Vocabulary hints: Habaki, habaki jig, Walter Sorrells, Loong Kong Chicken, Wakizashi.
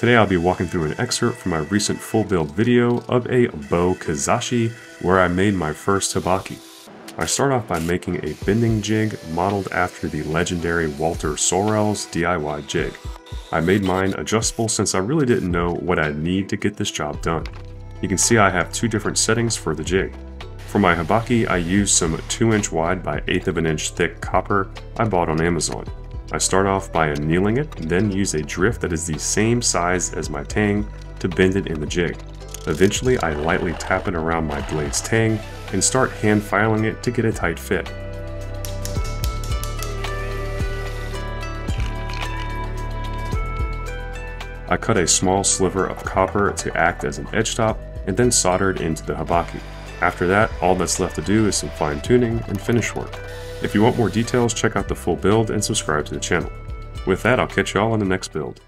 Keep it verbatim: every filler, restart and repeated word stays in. Today I'll be walking through an excerpt from my recent full build video of a Wakizashi where I made my first habaki. I start off by making a bending jig modeled after the legendary Walter Sorrells D I Y jig. I made mine adjustable since I really didn't know what I'd need to get this job done. You can see I have two different settings for the jig. For my habaki, I used some two inch wide by eighth of an inch thick copper I bought on Amazon. I start off by annealing it, then use a drift that is the same size as my tang to bend it in the jig. Eventually, I lightly tap it around my blade's tang and start hand filing it to get a tight fit. I cut a small sliver of copper to act as an edge top and then soldered into the habaki. After that, all that's left to do is some fine tuning and finish work. If you want more details, check out the full build and subscribe to the channel. With that, I'll catch y'all on the next build.